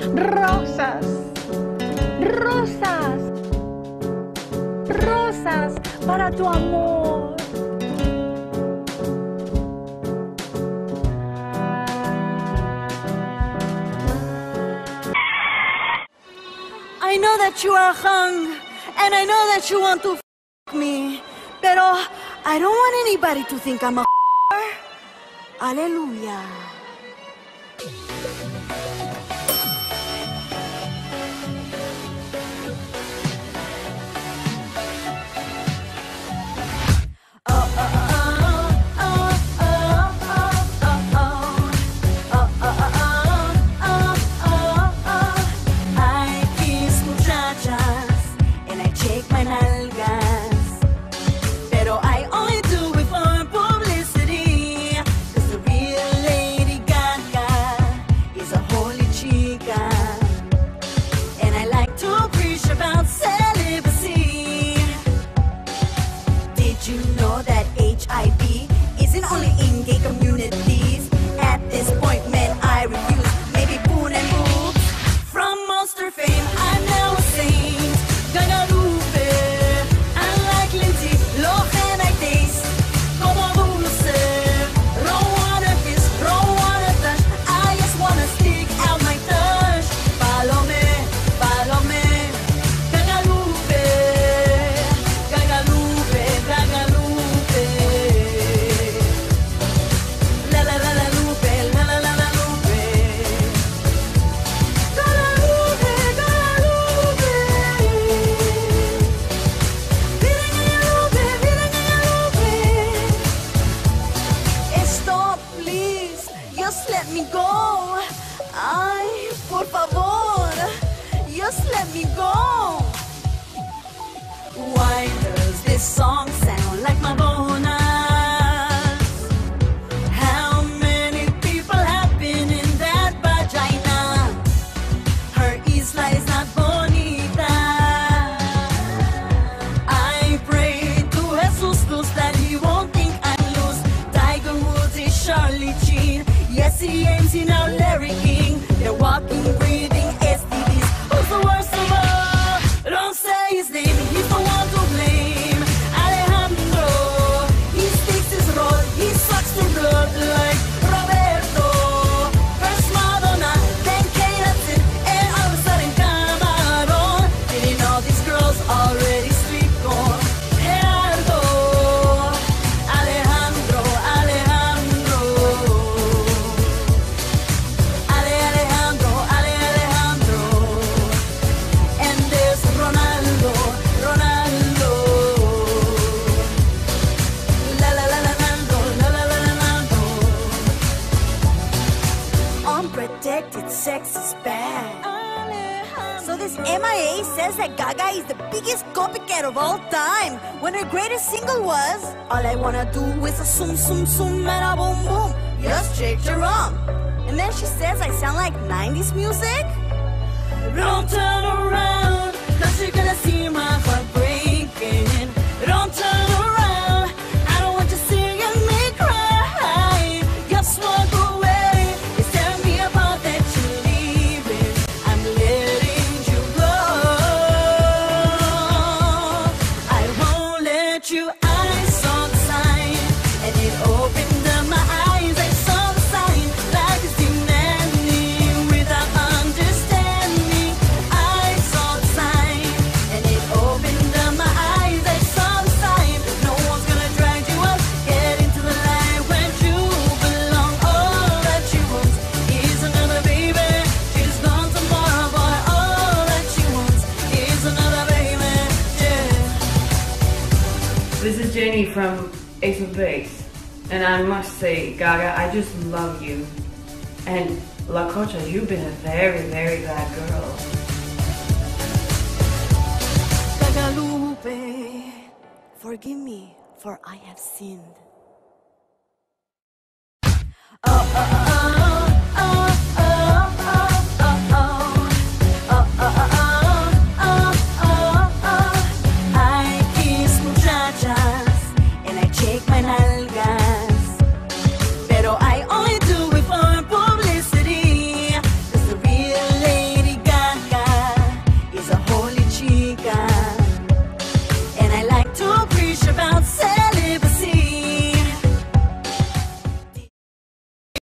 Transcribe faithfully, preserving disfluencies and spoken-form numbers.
Rosas, rosas, rosas para tu amor. I know that you are hung, and I know that you want to f me, pero I don't want anybody to think I'm a f***er. Hallelujah. He aims, you know, Larry King. They're walking, breathing S T Ds. Who's the worst of all? Don't say his name. He's the one to blame. Alejandro, he sticks his rod. He sucks the blood like Roberto. First Madonna, then Kate Hudson, and all of a sudden Cameron. Didn't know these girls already sleep on Gerardo, Alejandro, Alejandro. Sex is bad. So this M I A says that Gaga is the biggest copycat of all time, when her greatest single was "All I Wanna Do Is a Zoom Zoom Zoom and a Boom Boom." Yes, Jake Jerome. And then she says I sound like nineties music. Don't turn around, 'cause you're gonna see my heart breaking. Don't turn around, I don't want you seeing me cry. Just walk away. This is Jenny from Ace of Base, and I must say, Gaga, I just love you. And LaCoacha, you've been a very, very bad girl. Gaga Lupe, forgive me, for I have sinned. Oh, oh, oh.